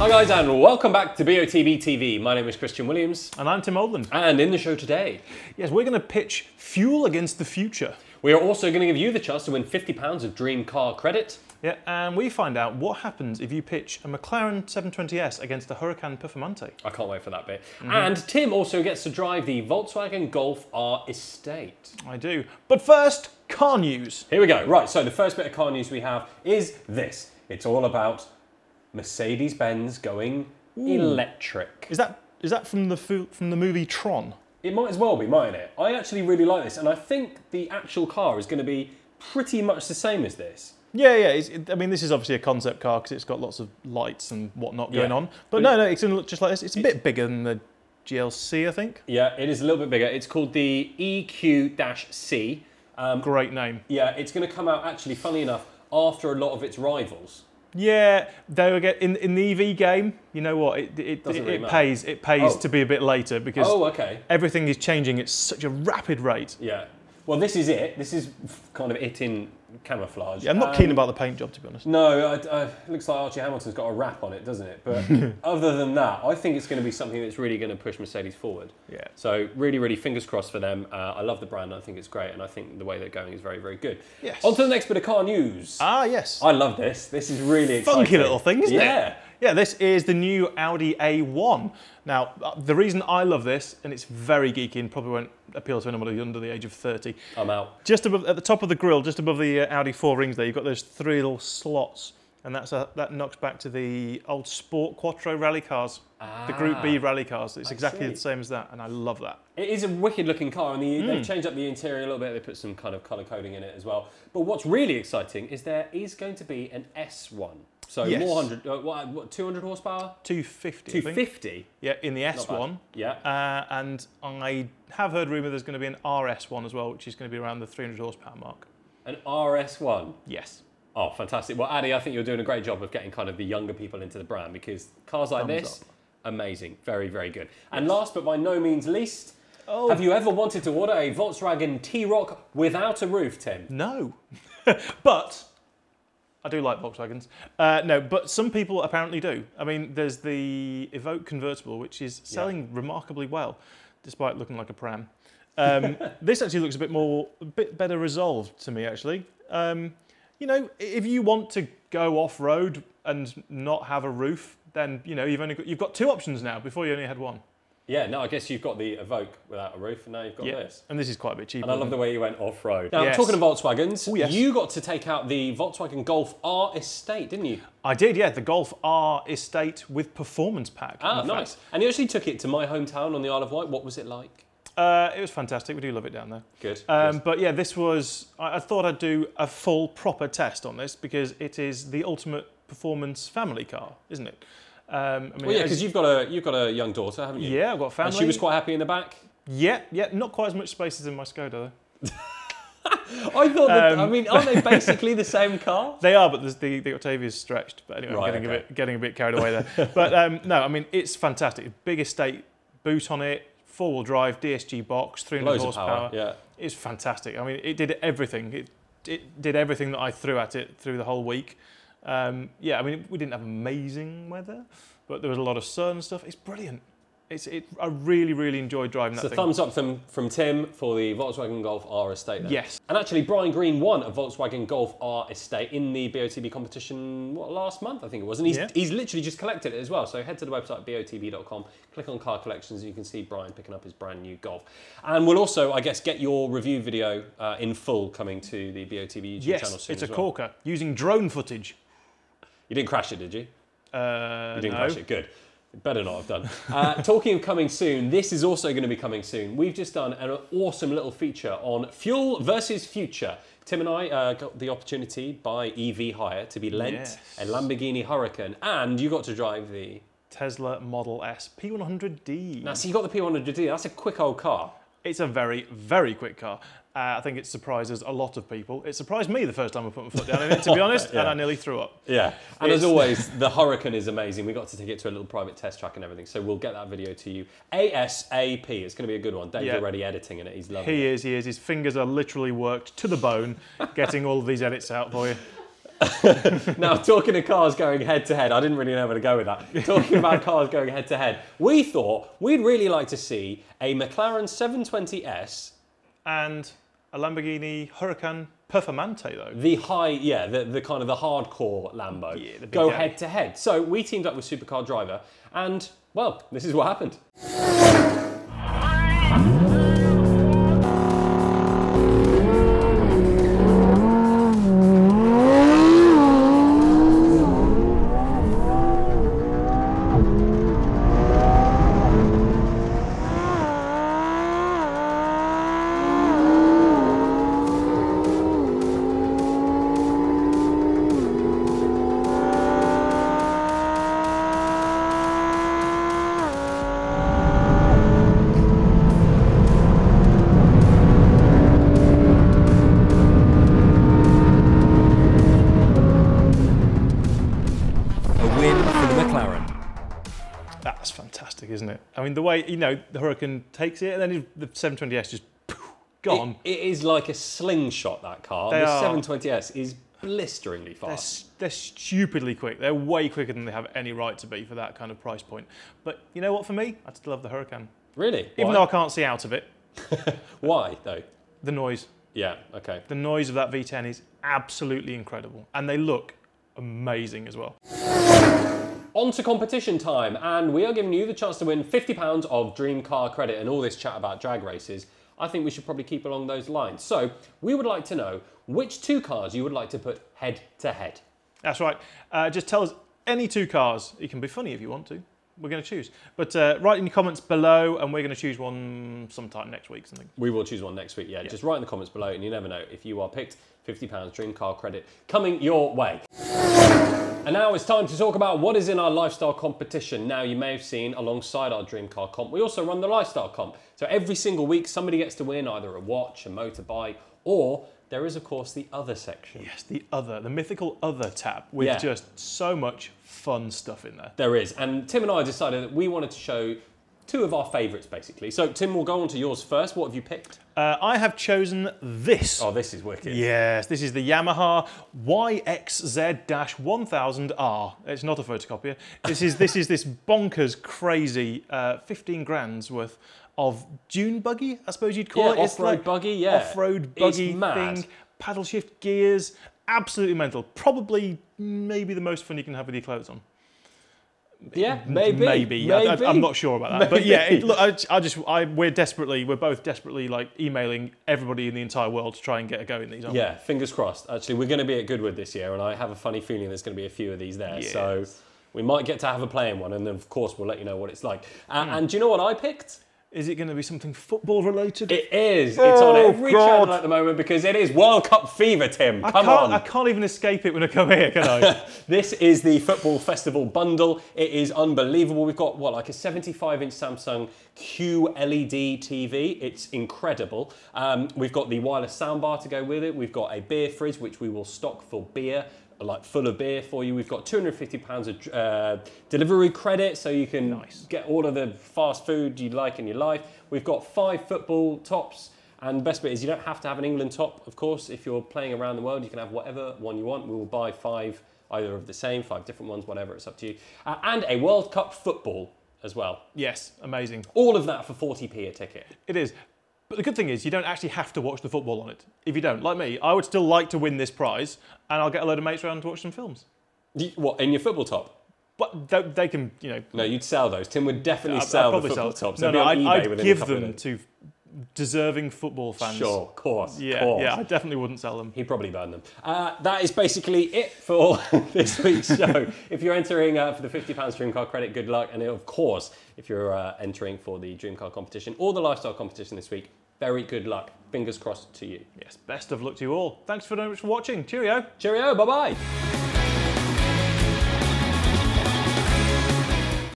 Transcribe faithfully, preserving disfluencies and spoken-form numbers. Hi guys and welcome back to B O T B T V. My name is Christian Williams. And I'm Tim Oldland. And in the show today... Yes, we're going to pitch fuel against the future. We are also going to give you the chance to win fifty pounds of Dream Car credit. Yeah, and we find out what happens if you pitch a McLaren seven twenty S against a Huracan Performante. I can't wait for that bit. Mm-hmm. And Tim also gets to drive the Volkswagen Golf R Estate. I do. But first, car news. Here we go. Right, so the first bit of car news we have is this. It's all about Mercedes-Benz going Ooh. electric. Is that is that from the from the movie Tron? It might as well be, mightn't it? I actually really like this, and I think the actual car is going to be pretty much the same as this. Yeah, yeah. It's, it, I mean, this is obviously a concept car because it's got lots of lights and whatnot going yeah. on. But, but no, no, it's going to look just like this. It's a bit bigger than the G L C, I think. Yeah, it is a little bit bigger. It's called the E Q C. Um, Great name. Yeah, it's going to come out actually, funny enough, after a lot of its rivals. Yeah, they were get in in the E V game. You know what? It it, Doesn't it, really it pays it pays oh. to be a bit later because oh, okay. everything is changing at such a rapid rate. Yeah. Well, this is it. This is kind of it in camouflage. Yeah, I'm not um, keen about the paint job, to be honest. No, it uh, looks like Archie Hamilton's got a wrap on it, doesn't it? But other than that, I think it's going to be something that's really going to push Mercedes forward. Yeah. So really, really fingers crossed for them. Uh, I love the brand. I think it's great. And I think the way they're going is very, very good. Yes. On to the next bit of car news. Ah, yes. I love this. This is really exciting. Funky little thing, isn't yeah. it? Yeah. Yeah, this is the new Audi A one. Now, the reason I love this, and it's very geeky and probably won't appeal to anybody under the age of thirty. I'm out. Just above, at the top of the grille, just above the Audi four rings there, you've got those three little slots, and that's a, that knocks back to the old Sport Quattro rally cars, ah, the Group B rally cars. It's I exactly see. the same as that, and I love that. It is a wicked looking car, and the, mm. they've changed up the interior a little bit. They put some kind of colour coding in it as well. But what's really exciting is there is going to be an S one. So yes. more hundred, uh, what, what, two hundred horsepower? two fifty, two fifty? Yeah, in the S one. Yeah. Uh, and I have heard rumour there's going to be an R S one as well, which is going to be around the three hundred horsepower mark. An R S one? Yes. Oh, fantastic. Well, Addy, I think you're doing a great job of getting kind of the younger people into the brand because cars like Thumbs this, up. amazing. Very, very good. And yes. last but by no means least, oh. have you ever wanted to order a Volkswagen T-Roc without a roof, Tim? No. But... I do like Volkswagens. Uh, no, but some people apparently do. I mean, there's the Evoque convertible, which is selling yeah. remarkably well, despite looking like a pram. Um, this actually looks a bit more, a bit better resolved to me, actually. Um, you know, if you want to go off-road and not have a roof, then, you know, you've only got, you've got two options now. Before you only had one. Yeah, no, I guess you've got the Evoque without a roof, and now you've got yeah. this. And this is quite a bit cheaper. And I love the way you went off-road. Now, yes. talking of Volkswagens, Ooh, yes. you got to take out the Volkswagen Golf R Estate, didn't you? I did, yeah, the Golf R Estate with performance pack. Ah, nice. Fact. And you actually took it to my hometown on the Isle of Wight. What was it like? Uh, it was fantastic. We do love it down there. Good. Um, yes. But yeah, this was... I, I thought I'd do a full, proper test on this, because it is the ultimate performance family car, isn't it? Um, I mean, well, yeah, because you've got a you've got a young daughter, haven't you? Yeah, I've got a family. And she was quite happy in the back. Yeah, yeah, not quite as much space as in my Skoda though. I thought. That, um, I mean, aren't they basically the same car? They are, but the the Octavia is stretched. But anyway, right, I'm getting okay. a bit getting a bit carried away there. But um, no, I mean, it's fantastic. Big estate boot on it, four wheel drive, D S G box, three hundred Loads horsepower. Of power, yeah, it's fantastic. I mean, it did everything. It it did everything that I threw at it through the whole week. Um, yeah, I mean, we didn't have amazing weather, but there was a lot of sun and stuff. It's brilliant. It's, it, I really, really enjoyed driving that so thing. So thumbs up from, from Tim for the Volkswagen Golf R Estate then. Yes. And actually, Brian Green won a Volkswagen Golf R Estate in the B O T B competition, what, last month, I think it was. And he's, yeah. he's literally just collected it as well. So head to the website, B O T B dot com, click on car collections, and you can see Brian picking up his brand new Golf. And we'll also, I guess, get your review video uh, in full coming to the B O T B YouTube yes, channel soon Yes, it's a well. corker, using drone footage. You didn't crash it, did you? Uh, you didn't no. crash it, good. Better not have done. Uh, talking of coming soon, this is also going to be coming soon. We've just done an awesome little feature on fuel versus future. Tim and I uh, got the opportunity by E V Hire to be lent yes. a Lamborghini Huracan, and you got to drive the... Tesla Model S P one hundred D. Now, so you got the P one hundred D, that's a quick old car. It's a very, very quick car. Uh, I think it surprises a lot of people. It surprised me the first time I put my foot down in it, to be honest, yeah. and I nearly threw up. Yeah, and it's... as always, the Huracan is amazing. We got to take it to a little private test track and everything, so we'll get that video to you ASAP. It's going to be a good one. Dave's yeah. already editing in it. He's loving he it. He is, he is. His fingers are literally worked to the bone getting all of these edits out for you. Now, talking of cars going head to head, I didn't really know where to go with that. Talking about cars going head to head, we thought we'd really like to see a McLaren seven twenty S and a Lamborghini Huracan Performante, though. The high, yeah, the, the kind of the hardcore Lambo. Yeah, the big go guy. Head to head. So we teamed up with Supercar Driver, and well, this is what happened. That's fantastic, isn't it? I mean, the way, you know, the Huracan takes it, and then the seven twenty S just poof, gone. It, it is like a slingshot, that car. They the are, seven twenty S is blisteringly fast. They're, they're stupidly quick. They're way quicker than they have any right to be for that kind of price point. But you know what, for me, I still love the Huracan. Really? Even Why? though I can't see out of it. Why, though? The noise. Yeah, okay. The noise of that V ten is absolutely incredible. And they look amazing as well. On to competition time, and we are giving you the chance to win fifty pounds of dream car credit, and all this chat about drag races, I think we should probably keep along those lines. So we would like to know which two cars you would like to put head to head. That's right. Uh, just tell us any two cars. It can be funny if you want to. We're going to choose. But uh, write in your comments below, and we're going to choose one sometime next week, something. We will choose one next week, yeah. yeah. Just write in the comments below, and you never know, if you are picked, fifty pounds dream car credit coming your way. And now it's time to talk about what is in our lifestyle competition. Now, you may have seen, alongside our dream car comp, we also run the lifestyle comp. So every single week, somebody gets to win either a watch, a motorbike, or there is, of course, the other section. Yes, the other, the mythical other tab, with yeah. just so much fun stuff in there. There is. And Tim and I decided that we wanted to show two of our favourites, basically. So, Tim, we'll go on to yours first. What have you picked? Uh, I have chosen this. Oh, this is wicked. Yes, this is the Yamaha Y X Z one thousand R. It's not a photocopier. This is this is this bonkers, crazy uh, fifteen grand's worth of dune buggy, I suppose you'd call yeah, it. Off-road like buggy, yeah. Off-road buggy thing. Paddle shift gears. Absolutely mental. Probably maybe the most fun you can have with your clothes on. Yeah, maybe. Maybe. maybe. I, I, I'm not sure about that. Maybe. But yeah, it, look, I, I just, I, we're desperately, we're both desperately like emailing everybody in the entire world to try and get a go in these. Aren't yeah, we? Fingers crossed. Actually, we're going to be at Goodwood this year, and I have a funny feeling there's going to be a few of these there. Yes. So we might get to have a play in one, and then of course we'll let you know what it's like. Uh, mm. And do you know what I picked? Is it going to be something football related? It is. Oh, it's on every God. channel at the moment because it is World Cup fever, Tim. Come I on. I can't even escape it when I come here, can I? This is the Football Festival bundle. It is unbelievable. We've got, what, like a seventy-five inch Samsung Q L E D T V. It's incredible. Um, we've got the wireless soundbar to go with it. We've got a beer fridge, which we will stock for beer. Like full of beer for you. We've got two hundred and fifty pounds of uh, delivery credit, so you can nice. get all of the fast food you like in your life. We've got five football tops, and the best bit is you don't have to have an England top, of course. If you're playing around the world, you can have whatever one you want. We will buy five, either of the same, five different ones, whatever, it's up to you. Uh, and a World Cup football as well. Yes, amazing. All of that for forty p a ticket. It is. But the good thing is you don't actually have to watch the football on it. If you don't, like me, I would still like to win this prize, and I'll get a load of mates around to watch some films. You, what, in your football top? But they, they can, you know... No, you'd sell those. Tim would definitely I, sell I'd the football sell tops. No, no, I'd, I'd give them to deserving football fans. Sure, of course. Yeah, course. yeah I definitely wouldn't sell them. He'd probably burn them. Uh, that is basically it for this week's show. If you're entering uh, for the fifty pounds dream car credit, good luck. And of course, if you're uh, entering for the dream car competition or the lifestyle competition this week, very good luck. Fingers crossed to you. Yes, best of luck to you all. Thanks very much for watching. Cheerio. Cheerio, bye-bye.